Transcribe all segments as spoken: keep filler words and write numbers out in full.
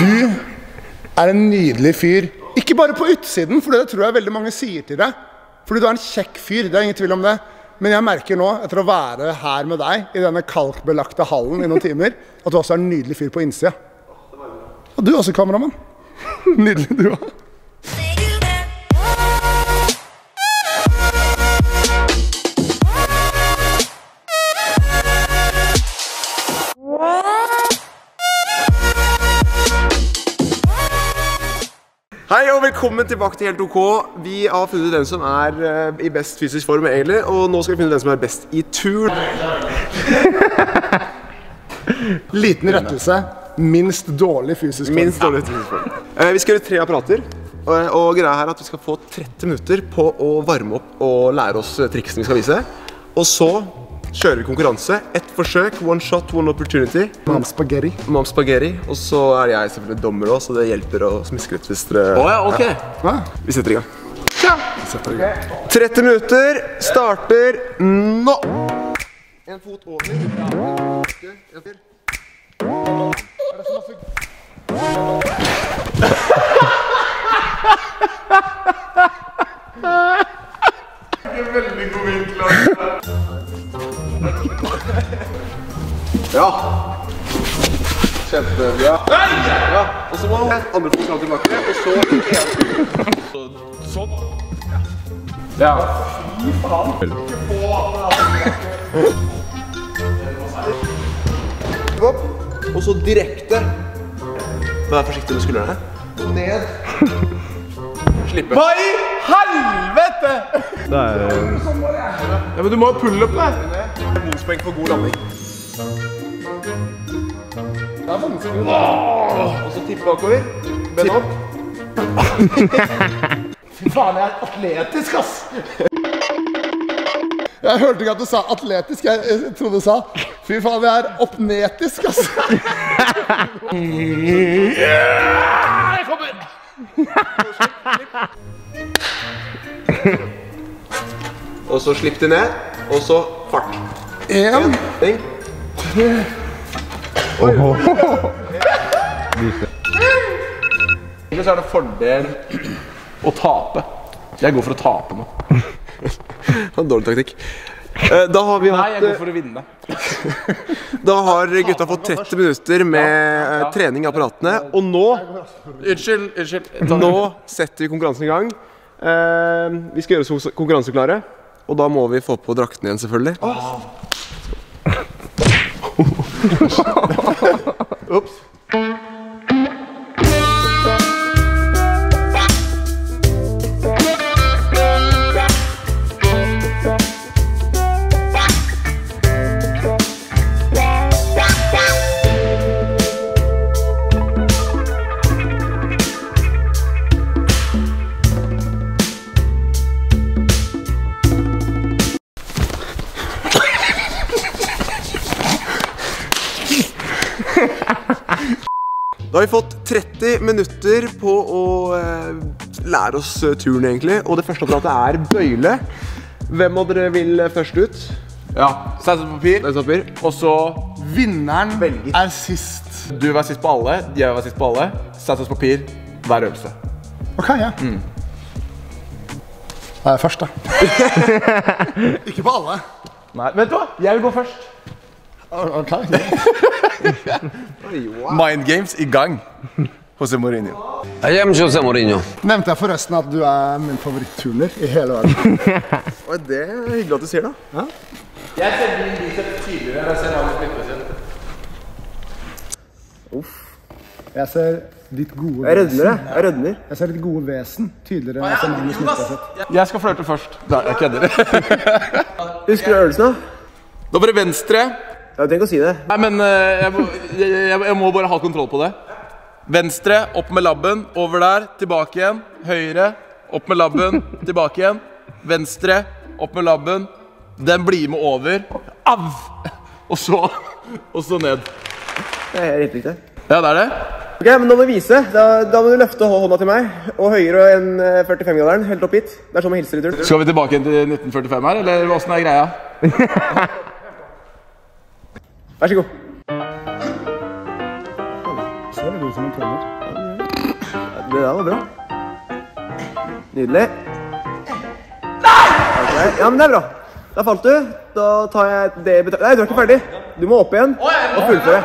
Du er en nydelig fyr. Ikke bare på utsiden, for det tror jeg veldig mange sier til deg. Fordi du er en kjekk fyr, det er ingen tvil om det. Men jeg merker nå, etter å være her med deg i denne kalkbelagte hallen i noen timer, at du også er en nydelig fyr på innsida. Og du også, kameramann. Nydelig du også. Hei og velkommen tilbake til Helt OK. Vi har funnet den som er i best fysisk form egentlig, og nå skal vi finne den som er best i tur. Liten rettelse. Minst dårlig fysisk form. Minst dårlig fysisk form. Vi skal gjøre tre apparater, og greia her er at vi skal få tretti minutter på å varme opp og lære oss triksene vi skal vise. Og så kjører vi konkurranse. Et forsøk, one shot, one opportunity. Mom spaghetti. Mom spaghetti. Og så er jeg selvfølgelig dommer også, så det hjelper å smiske litt hvis dere... Åja, ok. Vi setter i gang. Ja! Vi setter i gang. tretti minutter starter nå! En fot over. En fyr. Er det så masse... Det er veldig god vinklart. Ja! Kjempebra! Ja, og så må han andre fot fram tilbake, og så en. Sånn. Ja. Fy faen! Ikke på den. Opp, og så direkte. Vær forsiktig med skuldrene. Ned. Slippe. Hva i helvete?! Det er... Ja, men du må jo pulle opp det. Bonuspoeng for god landing. Det er vanskelig. Og så tipp bakover. Ben opp. Fy faen, jeg er atletisk, ass! Jeg hørte ikke at du sa atletisk, jeg trodde du sa fy faen, jeg er oppnetisk, ass! Jeg kommer! Og så slipp det ned, og så fart. En, en, tre. Åhå! Egentlig så er det fordel å tape. Jeg går for å tape nå. Det er en dårlig taktikk. Da har vi hatt... Nei, jeg går for å vinne. Da har gutta fått tretti minutter med trening i apparatene. Og nå... Unnskyld, unnskyld. Nå setter vi konkurransen i gang. Vi skal gjøre oss konkurranseklare. Og da må vi få på drakten igjen, selvfølgelig. Ups. Da har vi fått tretti minutter på å eh, lære oss turen egentlig, og det første apparatet er bøyle. Hvem av dere vil først ut? Ja, seispapir, papir. Og så vinneren velger. Er sist. Du var sist på alle, jeg var sist på alle. Seispapir, hver øvelse. Ok, ja. Mm. Jeg er først da. Ikke på alle. Nei, vet du hva? Jeg vil gå først. Ok, yeah. Mind games i gang. Jose Mourinho. Jeg er Jose Mourinho. Nevnte jeg forresten at du er min favorittturner i hele verden. Og det er hyggelig at du sier da. Ja? Jeg ser din biceps tidligere enn jeg ser alle klippene. Uff. Jeg ser ditt gode vesen. Jeg rødmer det, jeg rødmer. Jeg ser ditt gode vesen tydeligere enn jeg ser mine klippene. Jeg skal flørte først. Nei, jeg kødder. Husker du øvelsen da? Da var det venstre. Jeg trenger ikke å si det. Nei, men jeg må, jeg, jeg må bare ha kontroll på det. Venstre, opp med labben, over der, tilbake igjen. Høyre, opp med labben, tilbake igjen. Venstre, opp med labben. Den blir med over. Av! Og så, og så ned. Det er helt riktig. Ja, det er det. Ok, men nå må du vise. Da, da må du løfte hånda til meg. Og høyere enn førtifem-graderen, helt opp hit. Det er sånn man hilser i tur. Skal vi tilbake til nitten førtifem her, eller hvordan er greia? Vær så god. du som en trener. Det der var bra. Nydelig. Okay. Ja, men det er bra. Da falt du. Da tar jeg det i betraktning. Nei, du er ikke ferdig. Du må opp igjen og fullføre.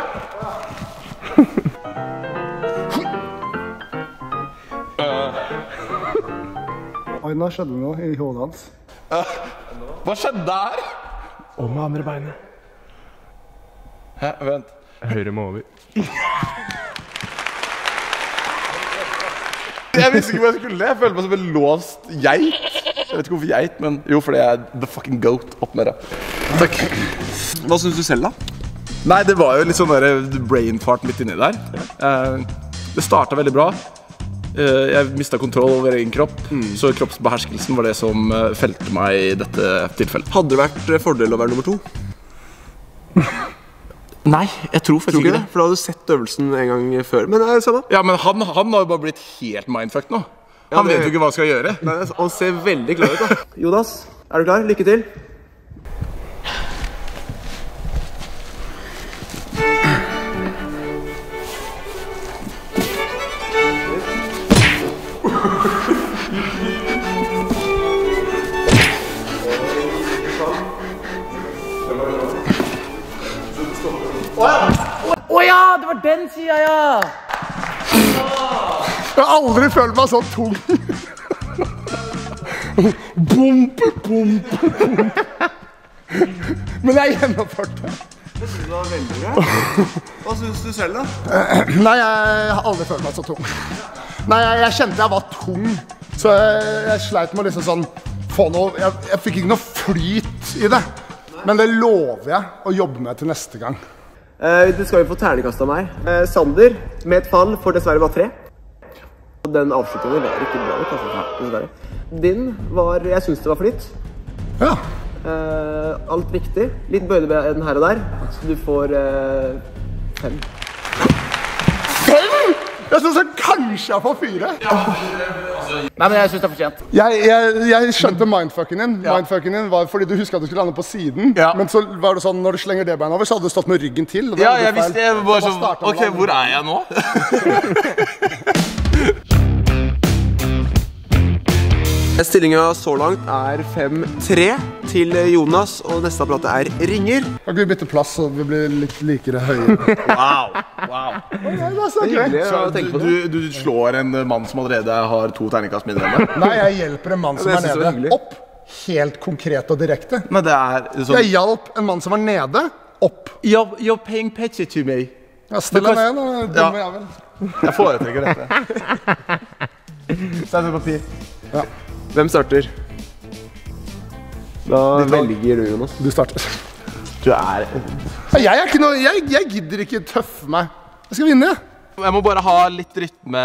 Oi, nå skjedde det noe i hodet hans. Hva skjedde der? Og med andre beinet. Hæ, vent. Høyre må over. Jeg visste ikke hva jeg skulle. Jeg følte meg som en låst geit. Jeg vet ikke hvorfor geit, men jo, fordi jeg er the fucking goat. Opp med det. Takk. Hva synes du selv, da? Nei, det var jo litt sånn der brain fart midt inni der. Det startet veldig bra. Jeg mistet kontroll over egen kropp, mm. så kroppsbeherskelsen var det som felte meg i dette tilfellet. Hadde det vært fordel å være nummer to? Nei, jeg tror faktisk ikke det. For da hadde du sett øvelsen en gang før. Men det er det samme. Ja, men han, han har jo bare blitt helt mindfucked nå. Han ja, det... vet jo ikke hva han skal gjøre. Nei, han ser veldig klar ut da. Jonas, er du klar? Lykke til. Den sier jeg, ja! Jeg har aldri følt meg så tung. Bump, bump, bump. Men jeg gjennomførte. Det synes du var veldig bra. Hva synes du selv da? Nei, jeg har aldri følt meg så tung. Nei, jeg, jeg kjente jeg var tung. Så jeg, jeg sleit med liksom sånn, få noe, jeg, jeg fikk ikke noe flyt i det. Men det lover jeg å jobbe med til neste gang. Uh, du skal jo få ternekast av meg. Uh, Sander, med et fall, får dessverre bare tre. Den avslutningen var ikke bra, kanskje, dessverre. Din var, jeg synes det var flytt. Ja. Uh, alt viktig. Litt bøylebein her og der, så du får uh, fem. Fem?! Jeg synes jeg kanskje jeg får fire. Ja, altså. Nei, men jeg synes det er fortjent. Jeg, jeg, jeg skjønte mindfucken din. Ja. Mindfucken din var fordi du husket at du skulle lande på siden. Ja. Men så var det sånn, når du slenger det beinet over, så hadde du stått med ryggen til. Ja, jeg visste jeg bare så, ok, den. Hvor er jeg nå? Stillingen så langt er fem tre til Jonas, og neste apparat er ringer. Kan vi bytte plass, så vi blir litt likere høyere? Wow! Wow. Du slår en mann som allerede har to terningkast mindre enn deg. Nei, jeg hjelper en mann som er nede opp, helt konkret og direkte. Jeg hjalp en mann som var nede opp. You're paying petty to me. Ja, still deg ned nå, dumme jævel. Jeg foretrekker dette. Stein og papir. Hvem starter? Da velger du, Jonas. Du starter. Du er... Jeg, er ikke noe, jeg, jeg gidder ikke tøffe meg. Jeg skal vinne. Jeg må bare ha litt rytme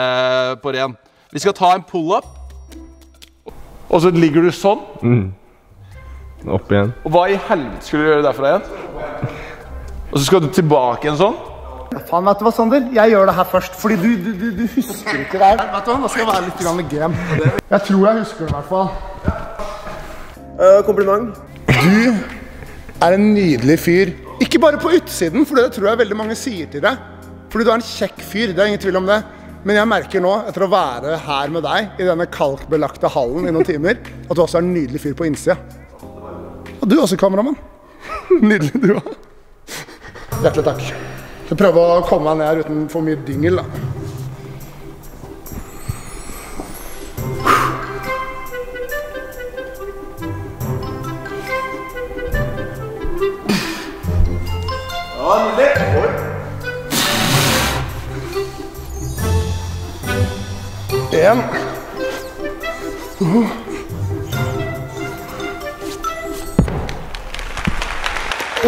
på ren. Vi skal ta en pull-up. Og så ligger du sånn. Mm. Opp igjen. Og hva i helvete skulle du gjøre derfra igjen? Og så skal du tilbake igjen sånn. Ja, faen, vet du hva, Sander? Jeg gjør det her først, fordi du, du, du, du husker ikke det her. Vet du hva? Nå skal jeg være litt grann gem. Jeg tror jeg husker det i hvert fall. Uh, kompliment. Du... er en nydelig fyr. Ikke bare på utsiden, for det tror jeg veldig mange sier til deg. Fordi du er en kjekk fyr, det er ingen tvil om det. Men jeg merker nå, etter å være her med deg, i denne kalkbelagte hallen i noen timer, at du også er en nydelig fyr på innsida. Og du også, kameramann. Nydelig du også. Hjertelig takk. Jeg prøver å komme meg ned uten for mye dingel, da. En. Oh.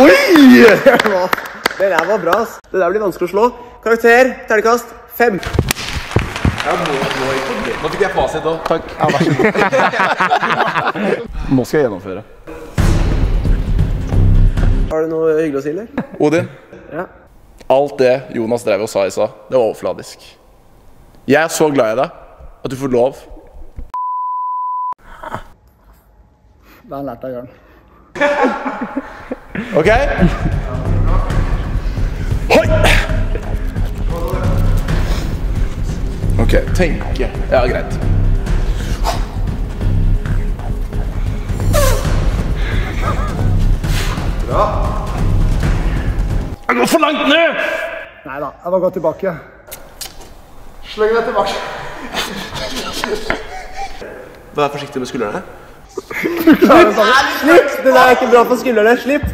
Oi! Det der var bra, ass. Det der blir vanskelig å slå. Karakter, terningkast, fem. Ja, nå, nå, nå fikk jeg fasit også. Takk. Ja, vær så god. Nå skal jeg gjennomføre. Har du noe hyggelig å si, eller? Odin. Ja. Alt det Jonas drev og sa i seg, det var overfladisk. Jeg er så glad i deg. At du får lov. Det har han lært deg, Jørn. Ok? Hoi! Ok, tenke. Ja, greit. Bra. Jeg går for langt ned! Neida, jeg må gå tilbake. Sleng deg tilbake. Vær forsiktig med skuldrene. Slutt! Slutt! Det der er ikke bra på skuldrene. Slipp!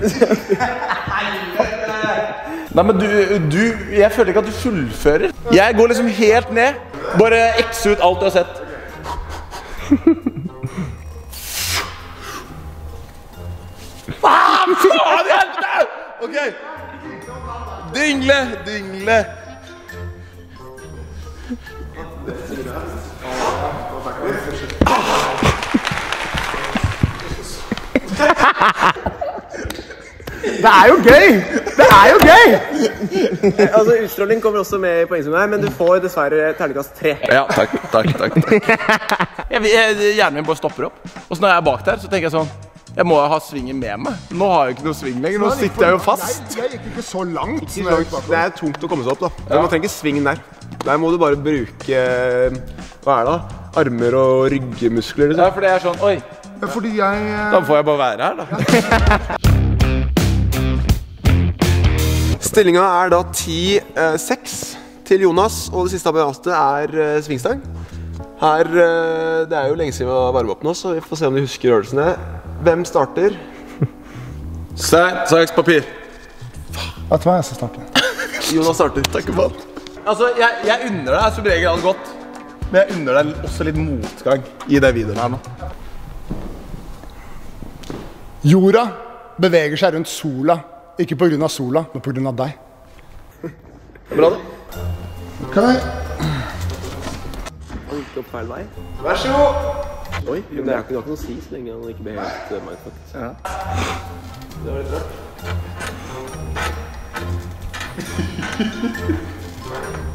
Nei, men du, du, jeg føler ikke at du fullfører. Jeg går liksom helt ned. Bare ekse ut alt du har sett. Faen! Faen, hjelpe! Ok. Dingle, dingle. Det er jo gøy! Det er jo gøy! Altså, utstråling kommer også med i poengsummet her, men du får dessverre terningkast tre. Ja, takk, takk, takk, takk. Jeg, jeg, hjernen min bare stopper opp. Og så når jeg er bak der, så tenker jeg sånn, jeg må ha svingen med meg. Nå har jeg ikke noe sving lenger, nå sitter jeg jo fast. Nei, jeg gikk ikke så langt. Ikke så langt. Det er tungt å komme seg opp, da. Ja. Man trenger ikke sving der. Der må du bare bruke, hva er det da? Armer og ryggemuskler, liksom. Ja, for det er sånn, oi. Fordi jeg... Da får jeg bare være her, da. Stillingen er da ti seks til Jonas, og det siste apparatet er svingstang. Her, det er jo lenge siden vi har varme opp nå, så vi får se om de husker rørelsene. Hvem starter? Stein, saks, papir. Vet du hva, jeg skal snakke. Jonas starter. Takk for alt. Altså, jeg, jeg unner deg som regel alt godt, men jeg unner deg også litt motgang i det videoen her nå. Jorda beveger seg rundt sola, ikke på grunn av sola, men på grunn av deg. Bra da. Ok. Han gikk opp feil vei. Vær så god! Oi, men det er ikke noe å si så lenge han ikke ble helt mindfucked. Ja. Det var litt rart.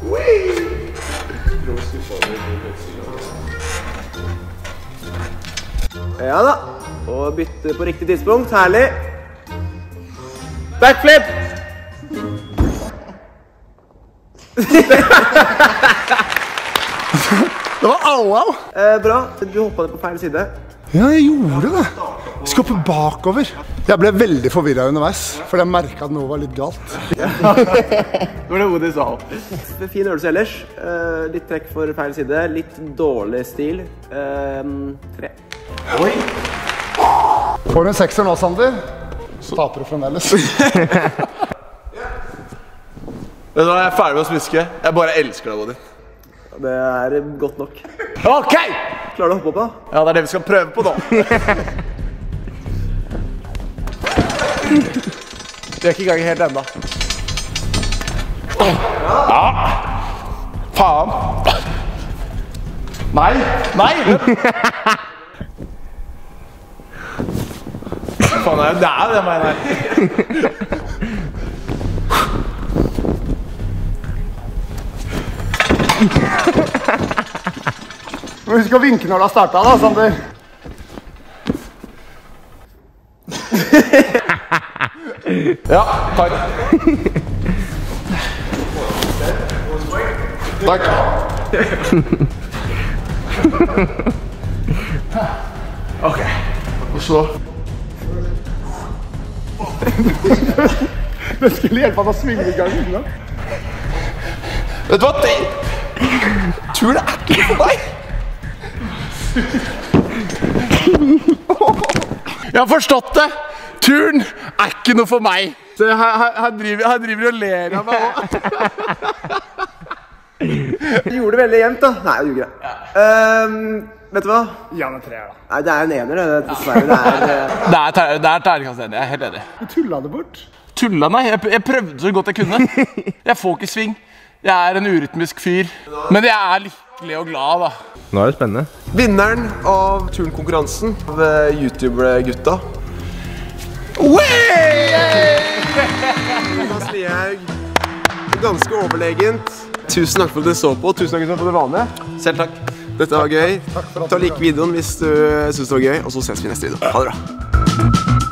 Wee! Ja da. Og bytte på riktig tidspunkt, herlig! Backflip! Det var au-au! Eh, bra, du hoppet på feil side. Ja, jeg gjorde det! Jeg skal oppe bakover. Jeg ble veldig forvirret underveis, for jeg merket at noe var litt galt. Det var det hodet jeg sa opp. Fin øvelse ellers. Eh, litt trekk for feil side, litt dårlig stil. Eh, tre. Oi! Får du en sekser nå, Sander? Så taper du fremdeles. Vet du hva, jeg er ferdig med å smiske. Jeg bare elsker deg, Bodhi. Det er godt nok. Ok! Klarer du å hoppe opp da? Ja, det er det vi skal prøve på nå. Du er ikke i gang helt enda. Ja! Faen! Nei! Nei! Faen, det er jo der, det mener jeg. Men husk å vinke når du har startet da, Sander. Ja, takk. Takk. Ok, og så... Det skulle hjelpe han å svinge i gangen da. Vet du hva? Jeg tror det er ikke for deg. Jeg har forstått det. Turen er ikke noe for meg. Se, her, her, driver, her driver jeg og ler av meg også. Du gjorde det veldig jevnt da. Nei, jeg gjorde det. Øhm... Um, Vet du hva? Ja, men tre da. Nei, det er en ener, det er dessverre. Det er terningkast enig, jeg er helt enig. Du tullet det bort? Tullet, nei. Jeg, jeg prøvde så godt jeg kunne. Jeg får ikke sving. Jeg er en urytmisk fyr. Men jeg er lykkelig og glad da. Nå er det spennende. Vinneren av turnkonkurransen av YouTuber-gutta. Jonas Lihaug. Ganske overlegent. Tusen takk for at du så på, tusen takk for det vanlige. Selv takk. Dette var gøy. Ta like videoen hvis du synes det var gøy, og så ses vi i neste video. Ha det bra!